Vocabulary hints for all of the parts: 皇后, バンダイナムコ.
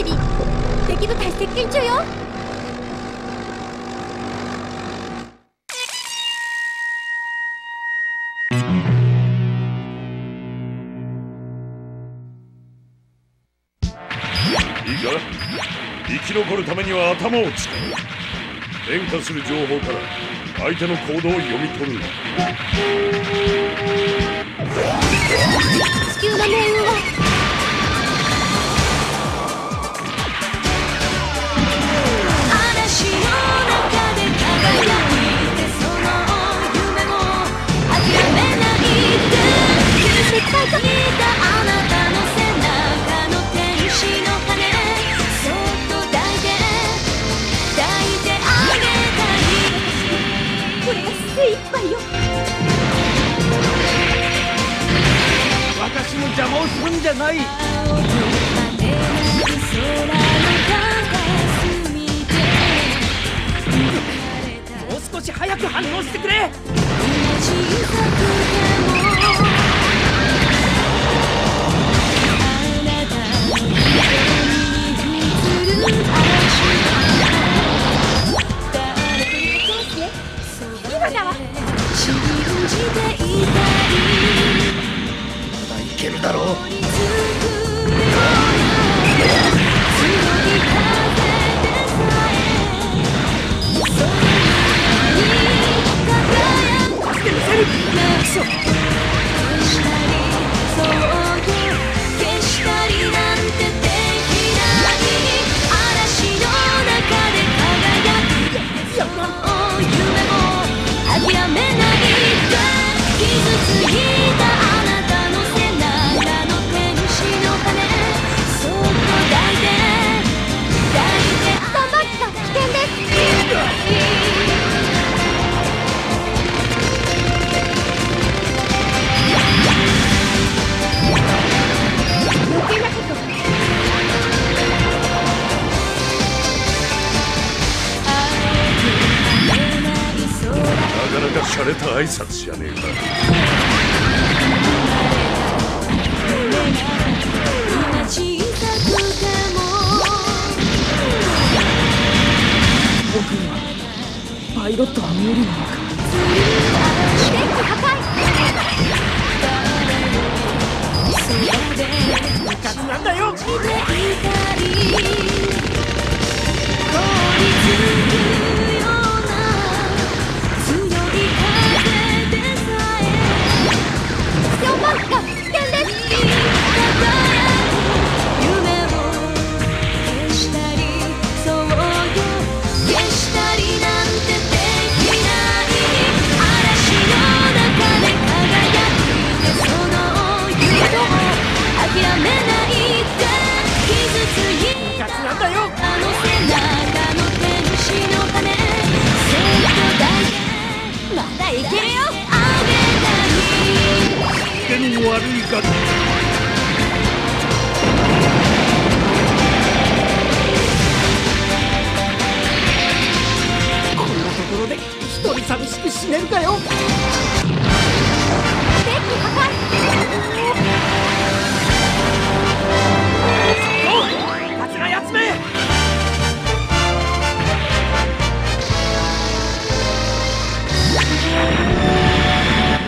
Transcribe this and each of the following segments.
配備、敵部隊接近中よ。いいか、生き残るためには頭を使う。変化する情報から相手の行動を読み取る。地球の命運は私の邪魔をするんじゃない。もう少し早く反応してくれ。今だわ。いけるだろう。された挨拶じゃねえか。僕にはパイロットは無理なのか。電気破壊。部活なんだよ。悪いがこんなところで一人寂しく死ねるかよ。電気破壊。おい、桂やつめ。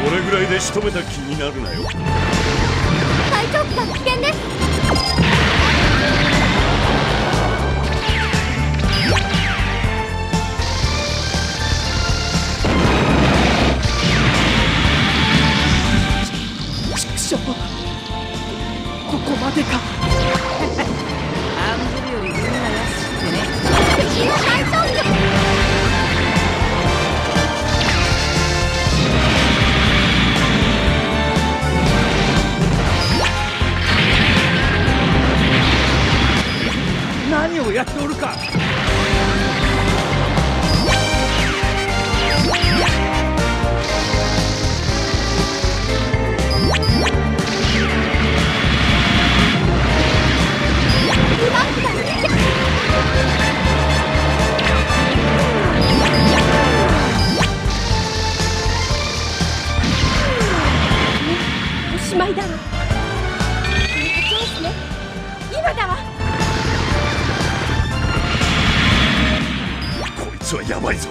これぐらいで仕留めた気になるなよ。危険です。ちくしょう、ここまでか。アンドルよりみんな安くてね。敵の大統領。何をやっておるか。おしまいだわ。今だわ。つはやばいぞ。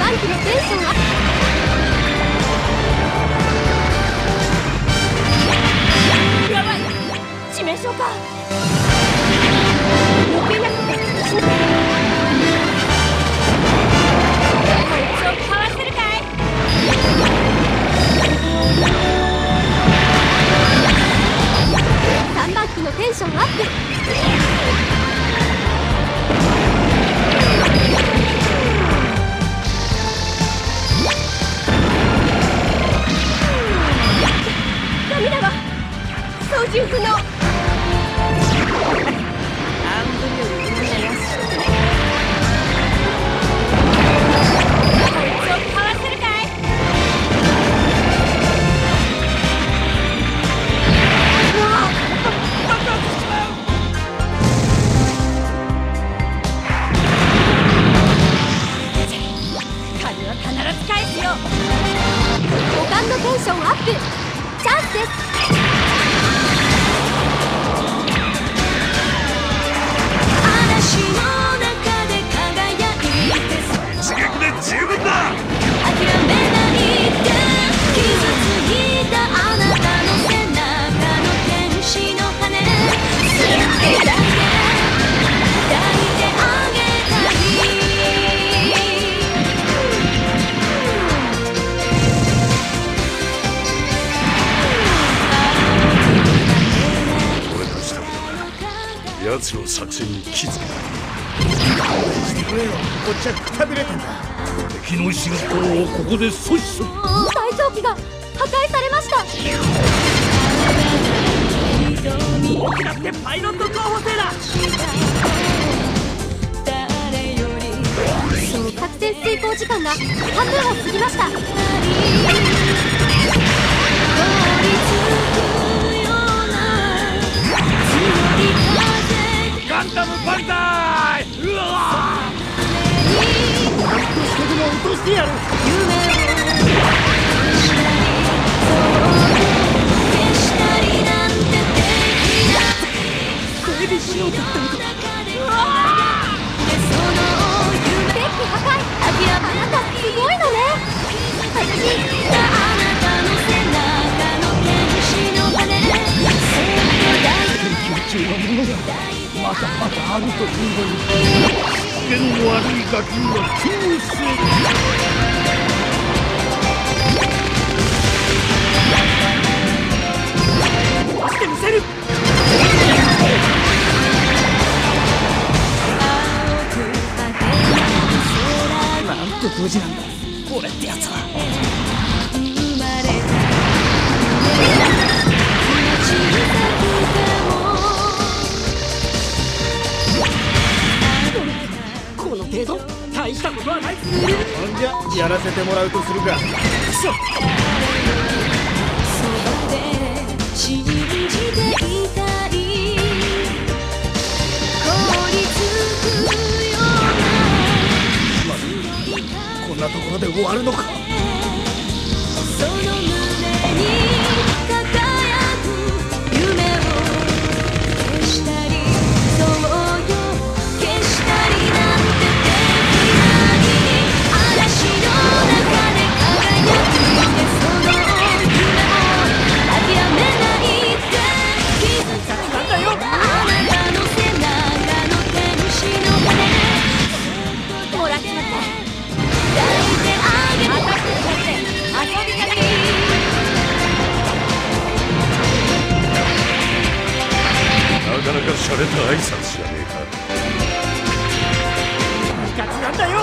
バイクでテンションアップ。やばい、致命傷か。余計なことしない。こいつをかわせるかい。3番機のテンションアップ。ダメだわ、操縦不能。テンションアップ、チャンスです。嵐の中で輝いて、近くで十分だ。諦めないで、傷ついたあなたの背中の天使の羽、すって抱いてあげたい。奴の作戦に気づけた。してくれよ、こっちはくたびれたんだ。敵の進行をここで阻止する。最上機が破壊されました。僕だってパイロット候補生だ。作戦遂行時間が半分を過ぎました。ガンダムバンダイ！うわー！なんとしてでも落としてやる。攻撃しようとしたのか。うわー！デッキ破壊！あなたすごいのね。私のものだ。まだまだあるというのに、機嫌の悪いガキは潰す。押してみせる。なんと無事なんだ、俺ってやつは。生まれた程度大したことはない。ほんじゃやらせてもらうとするか。そばで信じていたい。凍りつくような、ま、こんなところで終わるのか。その胸に輝く夢を消したり、そうよ消したりな。なかなか洒落た挨拶じゃねえか。なんだよ。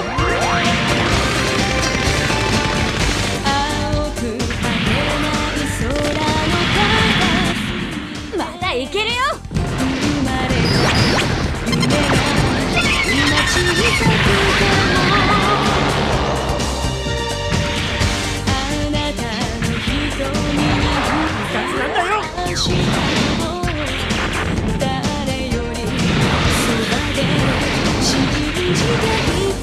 青く跳ねない空のカンパス、まだいけるよ。生まれた夢が今小さくても。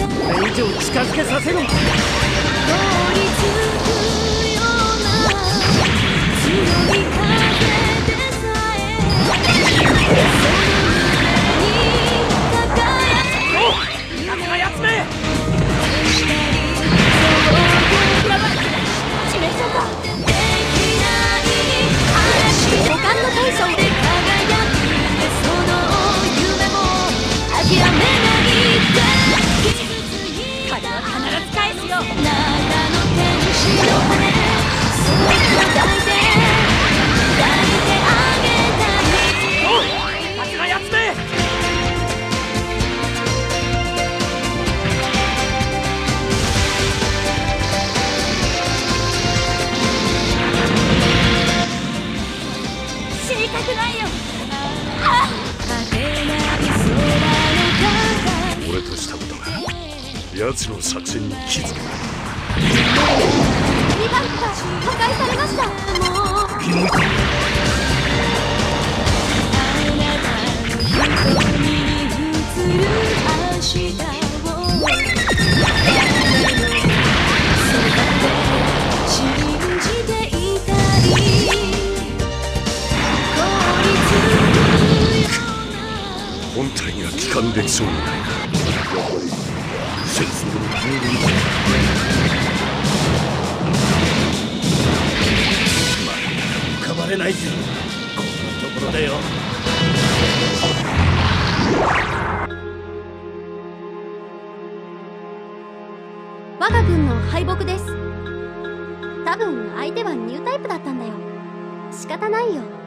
これ以上近づけさせろ。奴の作戦に気づく。二番機が破壊されました。もう本体が帰還できそうにないか。戦争の記憶にまだ浮かばれないぜ。こんなところでよ。我が軍の敗北です。多分相手はニュータイプだったんだよ。仕方ないよ。